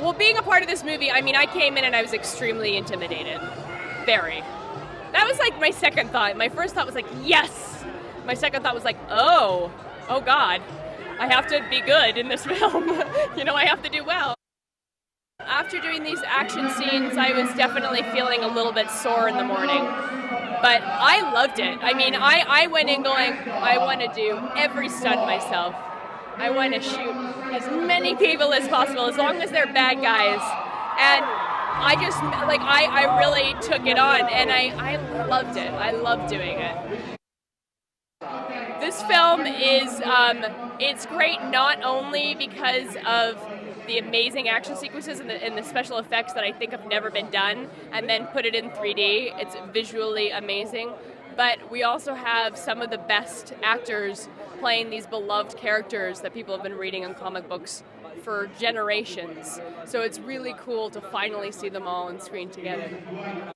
Well, being a part of this movie, I mean, I came in and I was extremely intimidated. Very. That was like my second thought. My first thought was like, yes. My second thought was like, oh God, I have to be good in this film. You know, I have to do well. After doing these action scenes, I was definitely feeling a little bit sore in the morning. But I loved it. I mean, I went in going, I want to do every stunt myself. I want to shoot as many people as possible, as long as they're bad guys. And I just, like, I really took it on, and I loved it. I loved doing it. This film is, it's great not only because of the amazing action sequences and the special effects that I think have never been done, and then put it in 3D. It's visually amazing. But we also have some of the best actors playing these beloved characters that people have been reading in comic books for generations. So it's really cool to finally see them all on screen together.